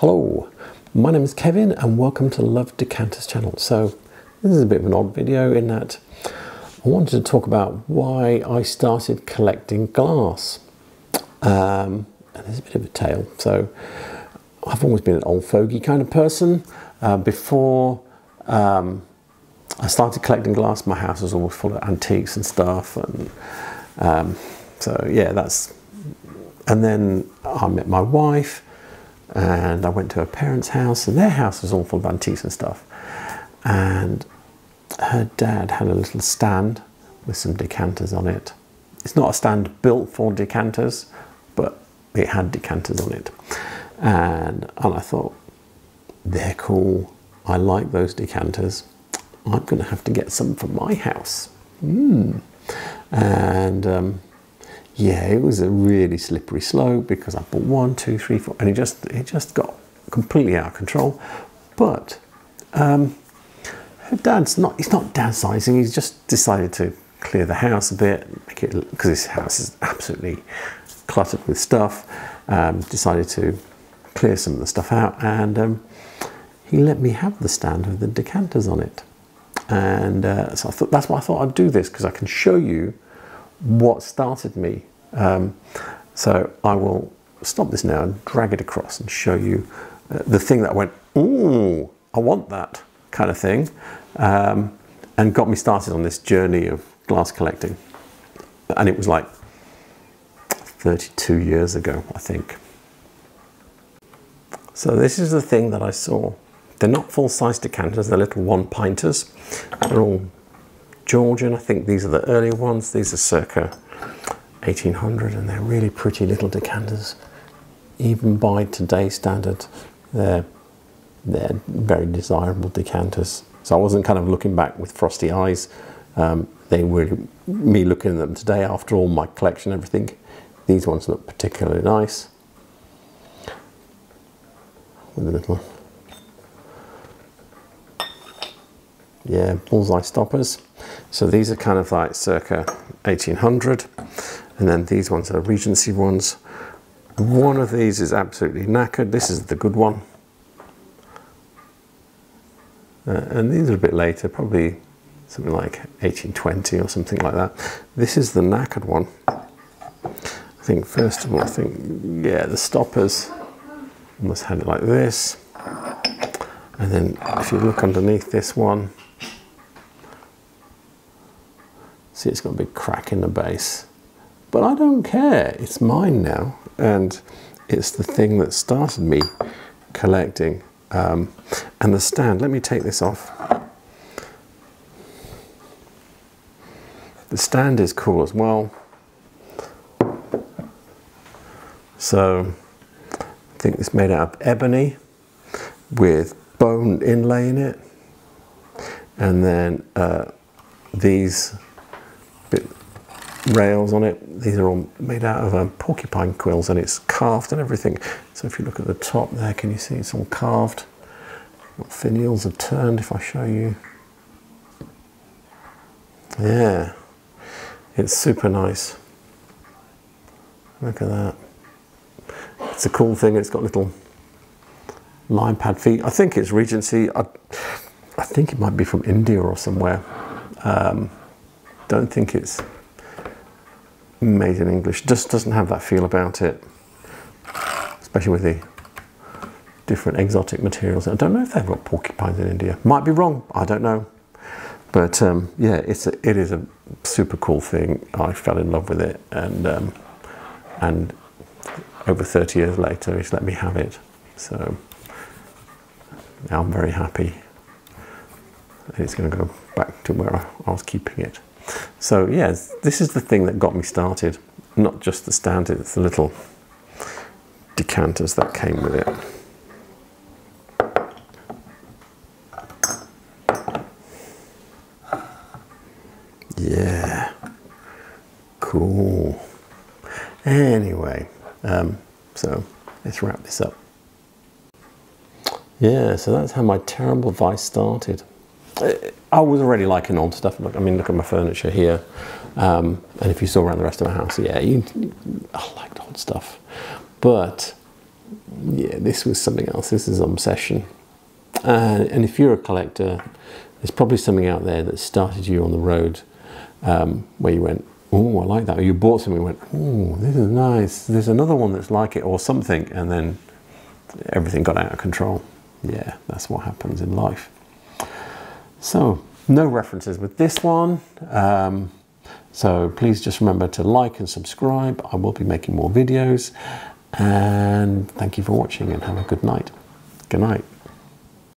Hello, my name is Kevin and welcome to Love Decanters channel. So this is a bit of an odd video in that I wanted to talk about why I started collecting glass. And there's a bit of a tale. So I've always been an old fogey kind of person. Before I started collecting glass, my house was always full of antiques and stuff. And so yeah, and then I met my wife, and I went to her parents' house, and their house was all full of antiques and stuff. And her dad had a little stand with some decanters on it. It's not a stand built for decanters, but it had decanters on it. And I thought, they're cool. I like those decanters. I'm going to have to get some for my house. Yeah, it was a really slippery slope because I bought 1, 2, 3, 4, and it just got completely out of control. But her dad's not downsizing. He's just decided to clear the house a bit, because his house is absolutely cluttered with stuff. Decided to clear some of the stuff out, and he let me have the stand with the decanters on it. And so I thought, that's why I thought I'd do this, because I can show you what started me. So I will stop this now and drag it across and show you the thing that went, ooh, I want that kind of thing, and got me started on this journey of glass collecting. And it was like 32 years ago, I think. So this is the thing that I saw. They're not full-size decanters, they're little 1-pinters. They're all Georgian. I think these are the earlier ones. These are circa 1800, and they're really pretty little decanters. Even by today's standard, they're very desirable decanters. So I wasn't kind of looking back with frosty eyes. They were, me looking at them today after all my collection, everything, these ones look particularly nice. With a little, yeah, bullseye stoppers. So these are kind of like circa 1800, and then these ones are Regency ones. One of these is absolutely knackered. This is the good one. And these are a bit later, probably something like 1820 or something like that. This is the knackered one. I think first of all, yeah, the stoppers almost had it like this. And then if you look underneath this one, see, it's got a big crack in the base, but I don't care. It's mine now, and it's the thing that started me collecting. And the stand, let me take this off. The stand is cool as well. So I think it's made out of ebony with bone inlay in it, and then these rails on it. These are all made out of porcupine quills, and it's carved and everything. So if you look at the top there, can you see it's all carved? What finials are turned, if I show you. Yeah, it's super nice. Look at that. It's a cool thing. It's got little lime pad feet. I think it's Regency. I think it might be from India or somewhere. Don't think it's made in English. Just doesn't have that feel about it, especially with the different exotic materials. I don't know if they've got porcupines in India. Might be wrong, I don't know. But yeah, it is a super cool thing. I fell in love with it, and over 30 years later, it's let me have it. So now I'm very happy. It's going to go back to where I was keeping it. So yeah, this is the thing that got me started. Not just the stand, it's the little decanters that came with it. Yeah, cool. Anyway, so let's wrap this up. Yeah, so that's how my terrible vice started. I was already liking old stuff. I mean, look at my furniture here. And if you saw around the rest of my house, yeah, I liked old stuff. But yeah, this was something else. This is Obsession. And if you're a collector, there's probably something out there that started you on the road where you went, oh, I like that. Or you bought something and went, oh, this is nice. There's another one that's like it or something. And then everything got out of control. Yeah, that's what happens in life. So no references with this one. So please just remember to like and subscribe. I will be making more videos. And thank you for watching and have a good night. Good night.